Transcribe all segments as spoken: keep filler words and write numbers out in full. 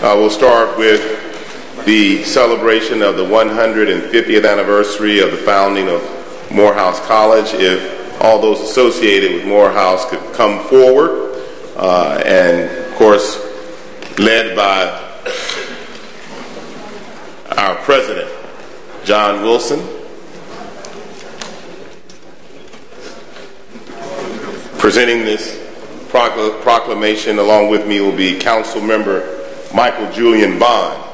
Uh, we'll start with the celebration of the one hundred fiftieth anniversary of the founding of Morehouse College. If all those associated with Morehouse could come forward, uh, and of course, led by our president, John Wilson, presenting this proclamation. Along with me will be Council Member Michael Julian Bond.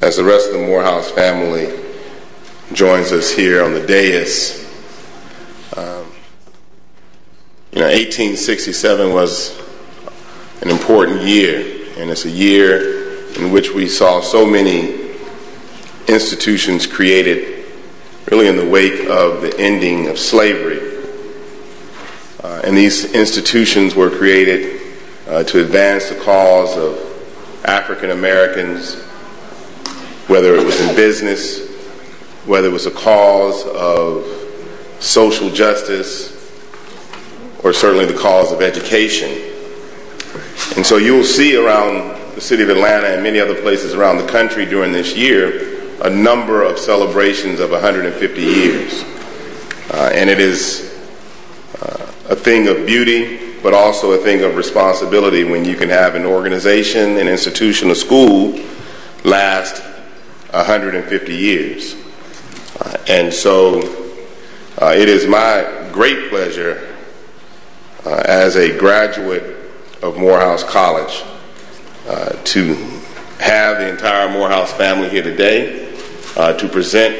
As the rest of the Morehouse family joins us here on the dais, um, you know, eighteen sixty-seven was an important year, and it's a year in which we saw so many institutions created really in the wake of the ending of slavery. Uh, and these institutions were created uh, to advance the cause of African Americans, whether it was in business, whether it was a cause of social justice, or certainly the cause of education. And so you'll see around the city of Atlanta and many other places around the country during this year a number of celebrations of one hundred fifty years. Uh, and it is uh, a thing of beauty, but also a thing of responsibility when you can have an organization, an institution, a school last one hundred fifty years. Uh, and so uh, it is my great pleasure uh, as a graduate of Morehouse College uh, to have the entire Morehouse family here today uh, to present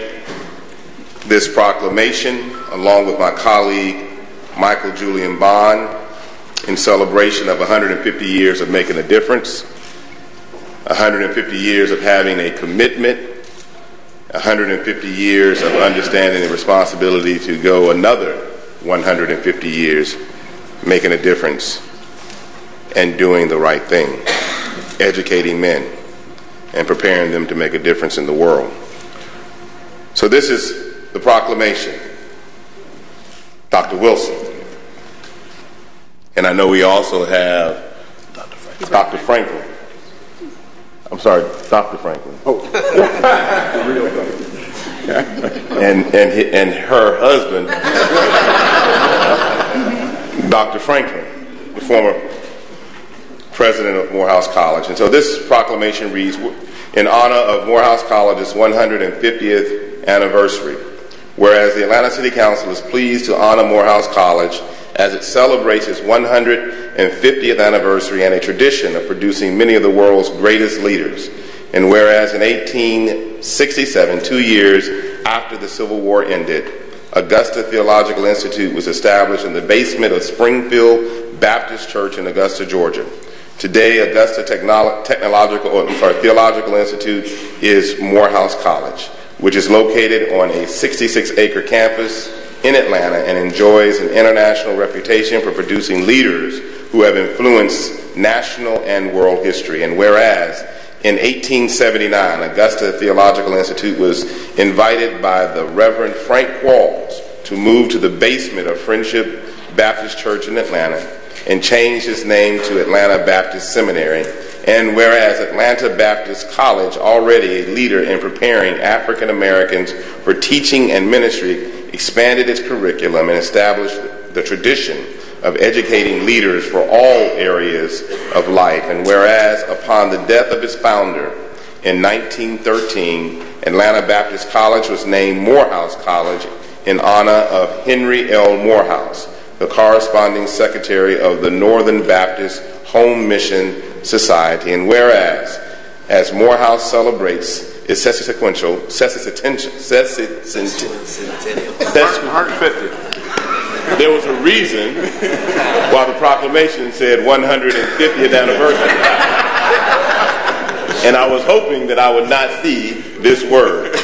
this proclamation along with my colleague Michael Julian Bond in celebration of one hundred fifty years of making a difference, one hundred fifty years of having a commitment, one hundred fifty years of understanding the responsibility to go another one hundred fifty years making a difference and doing the right thing, educating men and preparing them to make a difference in the world. So this is the proclamation. Doctor Wilson. And I know we also have Doctor Franklin. I'm sorry, Doctor Franklin. Oh, the real doctor. And and and her husband, Doctor Franklin, the former president of Morehouse College. And so this proclamation reads, in honor of Morehouse College's one hundred fiftieth anniversary, whereas the Atlanta City Council is pleased to honor Morehouse College as it celebrates its one hundred fiftieth anniversary and a tradition of producing many of the world's greatest leaders. And whereas in eighteen sixty-seven, two years after the Civil War ended, Augusta Theological Institute was established in the basement of Springfield Baptist Church in Augusta, Georgia. Today, Augusta Technolo- Technological, or, sorry, Theological Institute is Morehouse College, which is located on a sixty-six acre campus in Atlanta and enjoys an international reputation for producing leaders who have influenced national and world history. And whereas in eighteen seventy-nine, Augusta Theological Institute was invited by the Reverend Frank Quarles to move to the basement of Friendship Baptist Church in Atlanta and change its name to Atlanta Baptist Seminary. And whereas Atlanta Baptist College, already a leader in preparing African Americans for teaching and ministry, expanded its curriculum and established the tradition of educating leaders for all areas of life. And whereas upon the death of its founder in nineteen thirteen, Atlanta Baptist College was named Morehouse College in honor of Henry L. Morehouse, the corresponding secretary of the Northern Baptist Home Mission Society. And whereas, as Morehouse celebrates its sesquicentennial, sesquicentennial, there was a reason why the proclamation said one hundred fiftieth anniversary. And I was hoping that I would not see this word.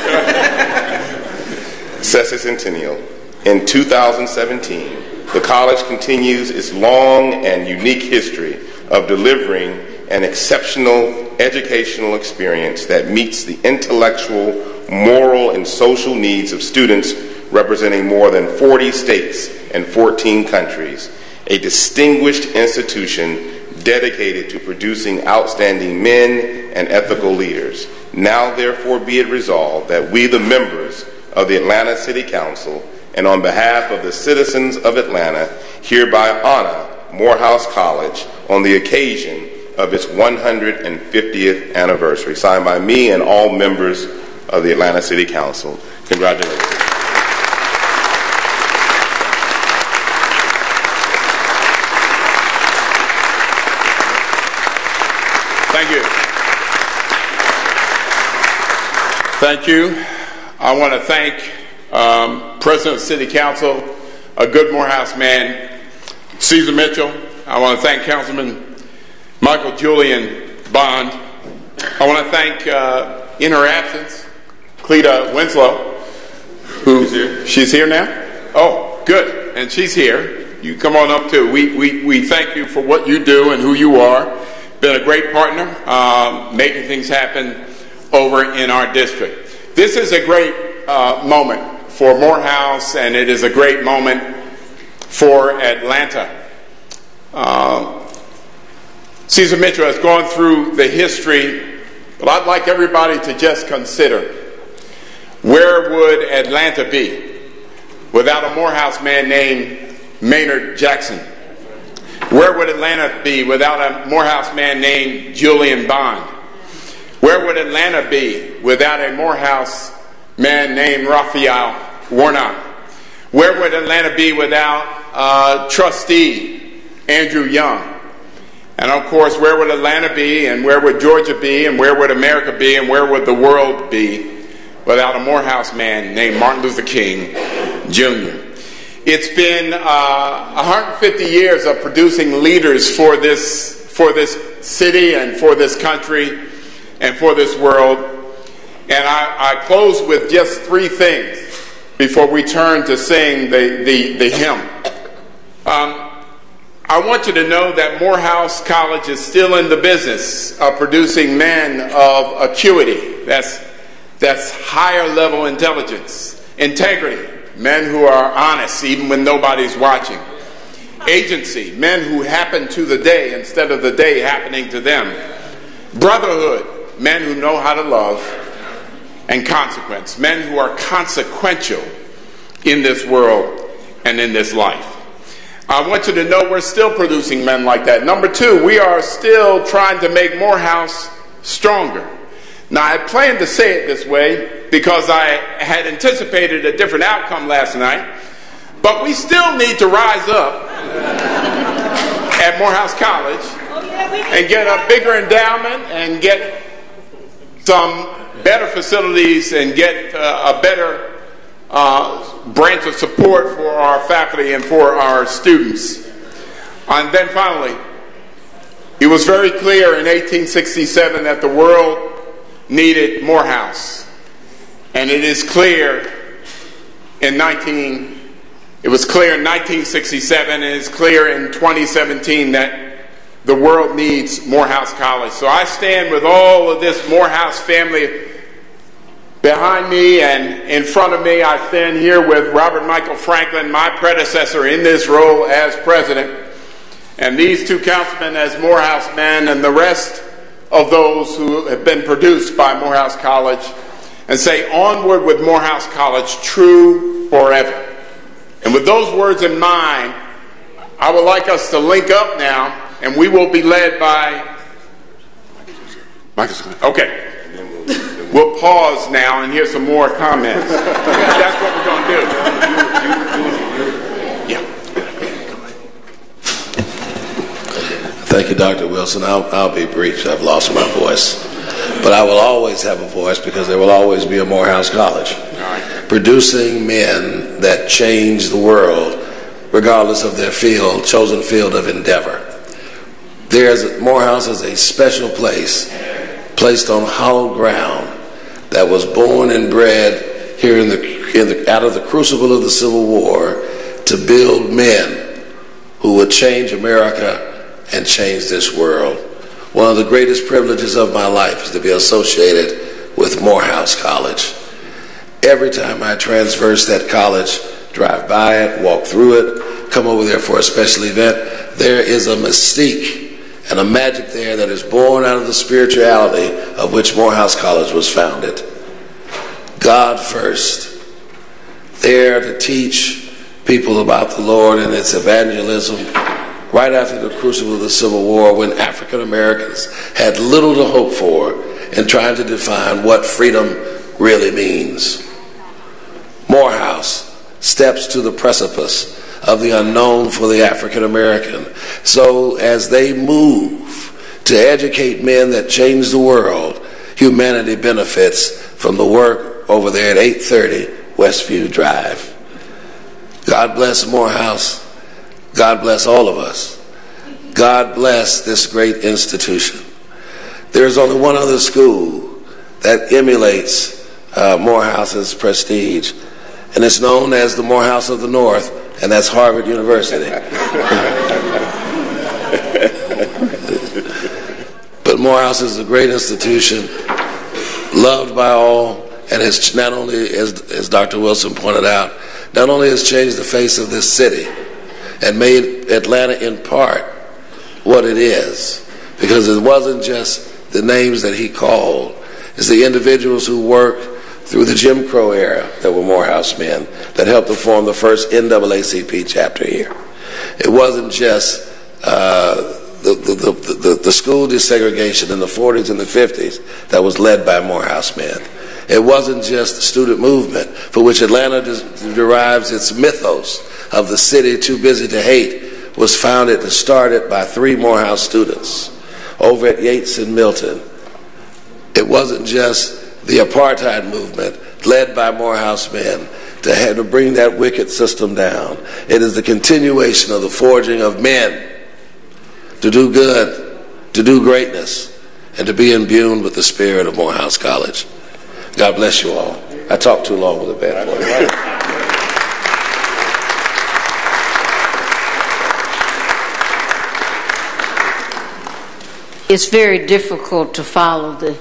Sesquicentennial. In two thousand seventeen, the college continues its long and unique history of delivering an exceptional educational experience that meets the intellectual, moral, and social needs of students representing more than forty states and fourteen countries, a distinguished institution dedicated to producing outstanding men and ethical leaders. Now, therefore, be it resolved that we, the members of the Atlanta City Council, and on behalf of the citizens of Atlanta, hereby honor Morehouse College on the occasion of its one hundred fiftieth anniversary. Signed by me and all members of the Atlanta City Council. Congratulations. Thank you. I want to thank um, President of the City Council, a good Morehouse man, Ceasar Mitchell. I want to thank Councilman Michael Julian Bond. I want to thank, uh, in her absence, Cleta Winslow, who here. She's here now? Oh, good. And she's here. You come on up, too. We, we, we thank you for what you do and who you are. Been a great partner, um, making things happen over in our district. This is a great uh, moment for Morehouse, and it is a great moment for Atlanta. Uh, Ceasar Mitchell has gone through the history, but I'd like everybody to just consider, where would Atlanta be without a Morehouse man named Maynard Jackson? Where would Atlanta be without a Morehouse man named Julian Bond? Where would Atlanta be without a Morehouse man named Raphael Warnock? Where would Atlanta be without uh, trustee Andrew Young? And of course, where would Atlanta be, and where would Georgia be, and where would America be, and where would the world be without a Morehouse man named Martin Luther King, Junior? It's been uh, one hundred fifty years of producing leaders for this, for this city and for this country and for this world. And I, I close with just three things before we turn to sing the, the, the hymn. Um, I want you to know that Morehouse College is still in the business of producing men of acuity. That's, that's higher level intelligence. Integrity, men who are honest even when nobody's watching. Agency, men who happen to the day instead of the day happening to them. Brotherhood, men who know how to love. And consequence, men who are consequential in this world and in this life. I want you to know we're still producing men like that. Number two, we are still trying to make Morehouse stronger. Now, I planned to say it this way because I had anticipated a different outcome last night, but we still need to rise up at Morehouse College and get a bigger endowment and get some better facilities and get uh, a better uh, branch of support for our faculty and for our students. And then finally, it was very clear in eighteen sixty-seven that the world needed Morehouse. And it is clear in nineteen, it was clear in nineteen sixty-seven, and it's clear in twenty seventeen that the world needs Morehouse College. So I stand with all of this Morehouse family behind me and in front of me. I stand here with Robert Michael Franklin, my predecessor in this role as president, and these two councilmen as Morehouse men, and the rest of those who have been produced by Morehouse College, and say, onward with Morehouse College, true forever. And with those words in mind, I would like us to link up now. And we will be led by Michael Smith. Okay. We'll pause now and hear some more comments. That's what we're going to do. Yeah. Thank you, Doctor Wilson. I'll, I'll be brief. I've lost my voice. But I will always have a voice because there will always be a Morehouse College. All right. Producing men that change the world regardless of their field, chosen field of endeavor. There's, Morehouse is a special place placed on hallowed ground that was born and bred here in the, in the, out of the crucible of the Civil War to build men who would change America and change this world. One of the greatest privileges of my life is to be associated with Morehouse College. Every time I traverse that college, drive by it, walk through it, come over there for a special event, there is a mystique and a magic there that is born out of the spirituality of which Morehouse College was founded. God first, there to teach people about the Lord and its evangelism right after the crucible of the Civil War when African Americans had little to hope for in trying to define what freedom really means. Morehouse steps to the precipice of the unknown for the African American. So as they move to educate men that change the world, humanity benefits from the work over there at eight thirty Westview Drive. God bless Morehouse. God bless all of us. God bless this great institution. There's only one other school that emulates uh, Morehouse's prestige, and it's known as the Morehouse of the North, and that's Harvard University. But Morehouse is a great institution, loved by all, and has not only, as, as Doctor Wilson pointed out, not only has changed the face of this city and made Atlanta in part what it is, because it wasn't just the names that he called, it's the individuals who worked through the Jim Crow era that were Morehouse men that helped to form the first N double A C P chapter here. It wasn't just uh, the, the, the, the, the school desegregation in the forties and the fifties that was led by Morehouse men. It wasn't just the student movement for which Atlanta des- derives its mythos of the city too busy to hate was founded and started by three Morehouse students over at Yates and Milton. It wasn't just the apartheid movement led by Morehouse men to, have to bring that wicked system down. It is the continuation of the forging of men to do good, to do greatness, and to be imbued with the spirit of Morehouse College. God bless you all. I talked too long with a bad voice. It's very difficult to follow the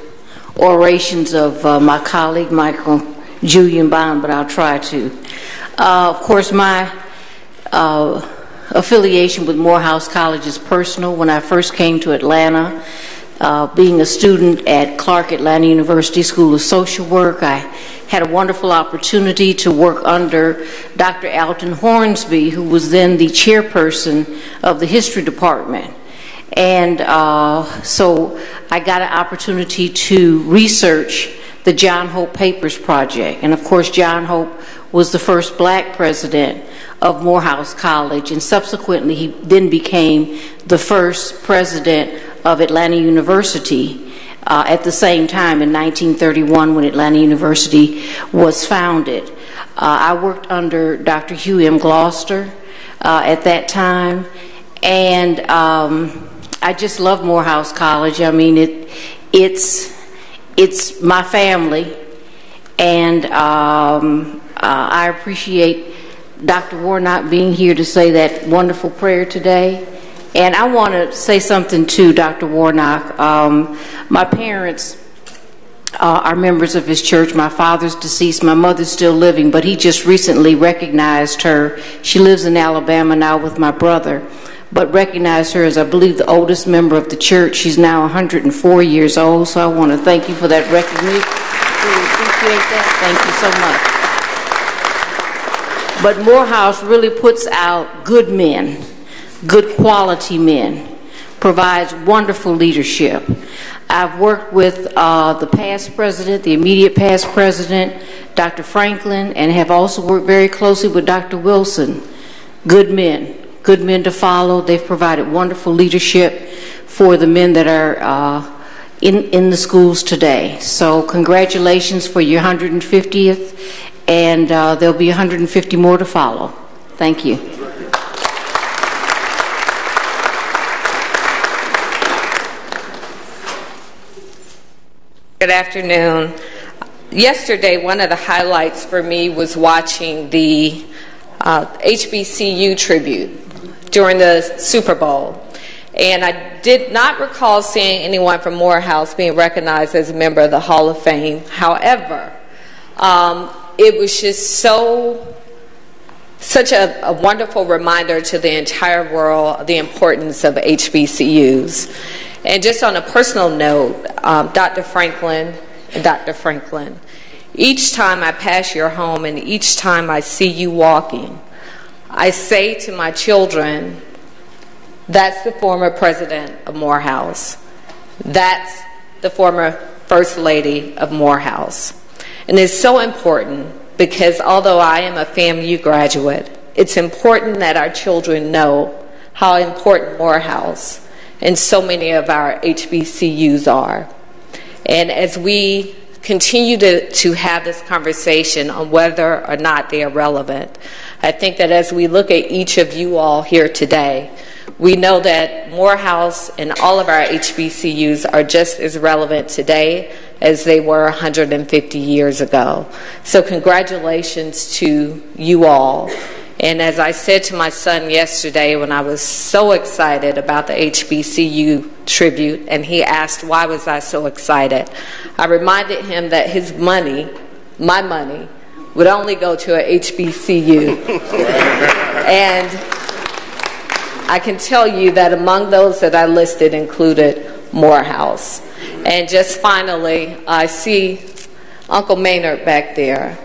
orations of uh, my colleague Michael Julian Bond, but I'll try to. Uh, of course, my uh, affiliation with Morehouse College is personal. When I first came to Atlanta, uh, being a student at Clark Atlanta University School of Social Work, I had a wonderful opportunity to work under Doctor Alton Hornsby, who was then the chairperson of the history department. And uh, so I got an opportunity to research the John Hope Papers Project. And of course, John Hope was the first black president of Morehouse College, and subsequently he then became the first president of Atlanta University uh, at the same time in nineteen thirty-one when Atlanta University was founded. Uh, I worked under Doctor Hugh M. Gloster uh, at that time, and um, I just love Morehouse College. I mean, it, it's, it's my family, and um, uh, I appreciate Doctor Warnock being here to say that wonderful prayer today. And I want to say something to Doctor Warnock. Um, my parents uh, are members of his church. My father's deceased. My mother's still living, but he just recently recognized her. She lives in Alabama now with my brother, but recognize her as, I believe, the oldest member of the church. She's now one hundred four years old, so I want to thank you for that recognition. We appreciate that. Thank you so much. But Morehouse really puts out good men, good quality men, provides wonderful leadership. I've worked with uh, the past president, the immediate past president, Doctor Franklin, and have also worked very closely with Doctor Wilson. Good men. Good men to follow. They've provided wonderful leadership for the men that are uh, in, in the schools today. So congratulations for your one hundred fiftieth, and uh, there'll be one hundred fifty more to follow. Thank you. Good afternoon. Yesterday, one of the highlights for me was watching the uh, H B C U tribute during the Super Bowl. And I did not recall seeing anyone from Morehouse being recognized as a member of the Hall of Fame. However, um, it was just so, such a, a wonderful reminder to the entire world of the importance of H B C Us. And just on a personal note, um, Doctor Franklin, Doctor Franklin, each time I pass your home and each time I see you walking, I say to my children, that's the former president of Morehouse. That's the former first lady of Morehouse. And it's so important because although I am a FAMU graduate, it's important that our children know how important Morehouse is and so many of our H B C Us are. And as we continue to, to have this conversation on whether or not they are relevant, I think that as we look at each of you all here today, we know that Morehouse and all of our H B C Us are just as relevant today as they were one hundred fifty years ago. So congratulations to you all. And as I said to my son yesterday when I was so excited about the H B C U tribute, and he asked why was I so excited, I reminded him that his money, my money, would only go to a H B C U. And I can tell you that among those that I listed included Morehouse. And just finally, I see Uncle Maynard back there.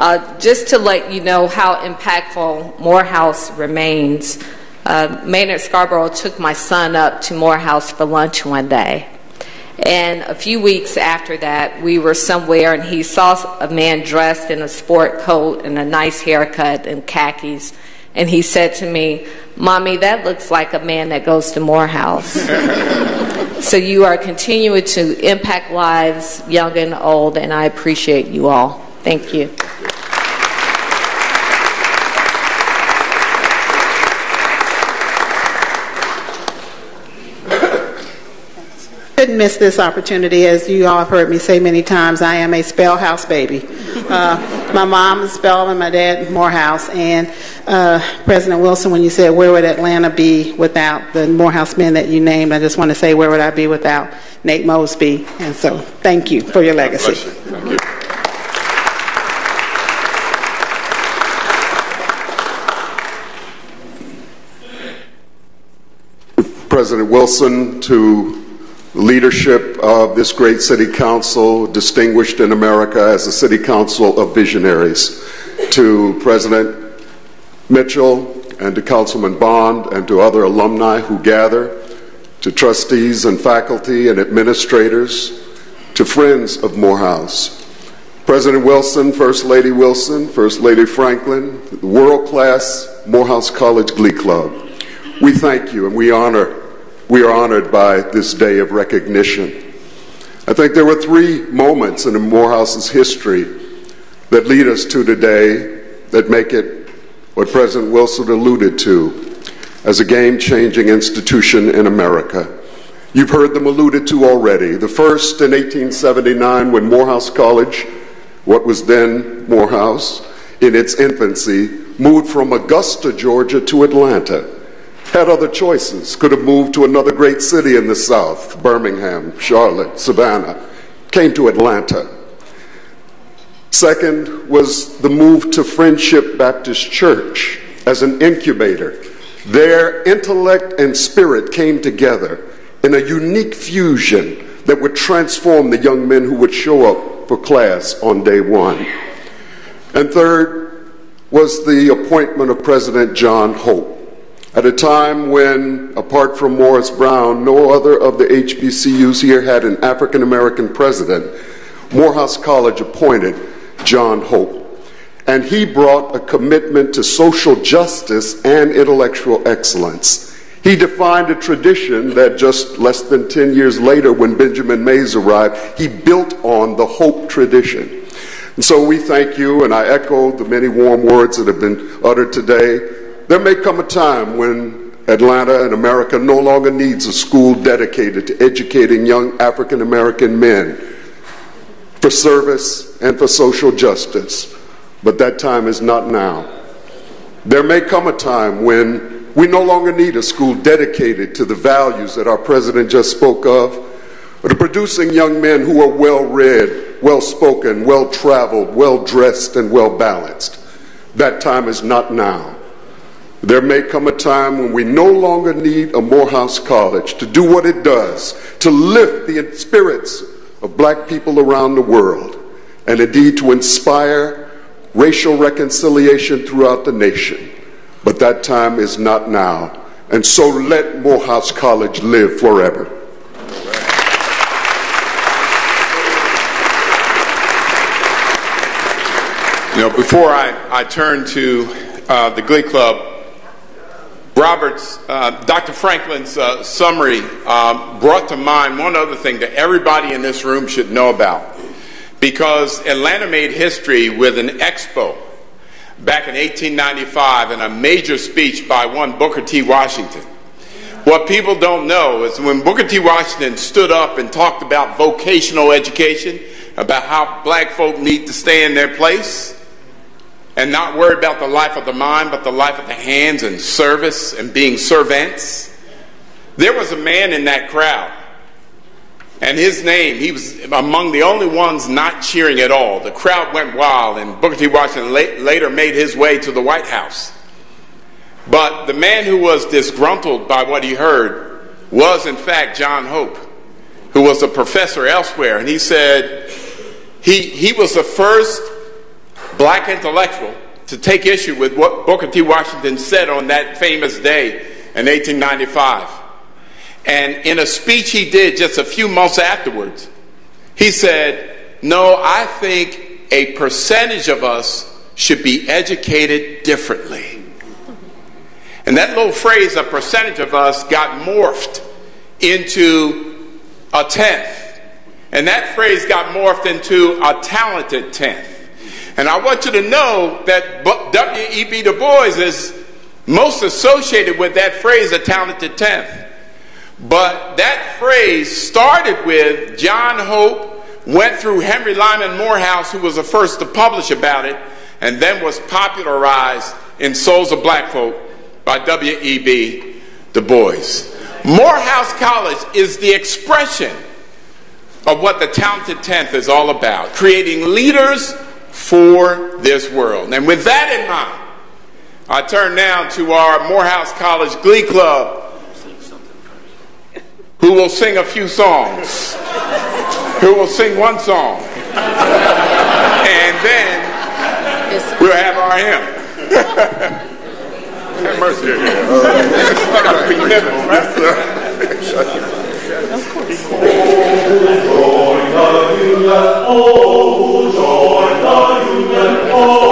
Uh, just to let you know how impactful Morehouse remains, uh, Maynard Scarborough took my son up to Morehouse for lunch one day. And a few weeks after that, we were somewhere and he saw a man dressed in a sport coat and a nice haircut and khakis. And he said to me, "Mommy, that looks like a man that goes to Morehouse." So you are continuing to impact lives, young and old, and I appreciate you all. Thank you. Couldn't miss this opportunity. As you all have heard me say many times, I am a Spellhouse baby. Uh, my mom is Spell and my dad Morehouse. And uh, President Wilson, when you said where would Atlanta be without the Morehouse men that you named, I just want to say where would I be without Nate Mosby? And so thank you for your legacy. Thank you. President Wilson, to the leadership of this great city council, distinguished in America as a city council of visionaries, to President Mitchell and to Councilman Bond and to other alumni who gather, to trustees and faculty and administrators, to friends of Morehouse, President Wilson, First Lady Wilson, First Lady Franklin, the world-class Morehouse College Glee Club. We thank you and we honor We are honored by this day of recognition. I think there were three moments in Morehouse's history that lead us to today that make it what President Wilson alluded to as a game-changing institution in America. You've heard them alluded to already. The first in eighteen seventy-nine when Morehouse College, what was then Morehouse, in its infancy, moved from Augusta, Georgia to Atlanta. Had other choices, could have moved to another great city in the South, Birmingham, Charlotte, Savannah, came to Atlanta. Second was the move to Friendship Baptist Church as an incubator. Their intellect and spirit came together in a unique fusion that would transform the young men who would show up for class on day one. And third was the appointment of President John Hope. At a time when, apart from Morris Brown, no other of the H B C Us here had an African-American president, Morehouse College appointed John Hope. And he brought a commitment to social justice and intellectual excellence. He defined a tradition that just less than ten years later, when Benjamin Mays arrived, he built on the Hope tradition. And so we thank you, and I echo the many warm words that have been uttered today. There may come a time when Atlanta and America no longer needs a school dedicated to educating young African American men for service and for social justice, but that time is not now. There may come a time when we no longer need a school dedicated to the values that our president just spoke of, but to producing young men who are well-read, well-spoken, well-traveled, well-dressed, and well-balanced. That time is not now. There may come a time when we no longer need a Morehouse College to do what it does, to lift the spirits of black people around the world, and indeed to inspire racial reconciliation throughout the nation. But that time is not now. And so let Morehouse College live forever. You know, before I, I turn to uh, the Glee Club, Robert's, uh, Doctor Franklin's uh, summary uh, brought to mind one other thing that everybody in this room should know about. Because Atlanta made history with an expo back in eighteen ninety-five, in a major speech by one Booker T. Washington. What people don't know is when Booker T. Washington stood up and talked about vocational education, about how black folk need to stay in their place and not worry about the life of the mind, but the life of the hands and service and being servants, there was a man in that crowd. And his name, he was among the only ones not cheering at all. The crowd went wild, and Booker T. Washington late, later made his way to the White House. But the man who was disgruntled by what he heard was, in fact, John Hope, who was a professor elsewhere. And he said he, he was the first black intellectual to take issue with what Booker T. Washington said on that famous day in eighteen ninety-five. And in a speech he did just a few months afterwards, he said, no, I think a percentage of us should be educated differently. And that little phrase, a percentage of us, got morphed into a tenth. And that phrase got morphed into a talented tenth. And I want you to know that W E B Du Bois is most associated with that phrase, a talented tenth. But that phrase started with John Hope, went through Henry Lyman Morehouse, who was the first to publish about it, and then was popularized in Souls of Black Folk by W E B Du Bois. Morehouse College is the expression of what the Talented Tenth is all about, creating leaders for this world. And with that in mind, I turn now to our Morehouse College Glee Club, who will sing a few songs, who will sing one song, and then we'll have our hymn. Have mercy. Of course. Oh, joy the union, oh, joy. Oh,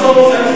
soul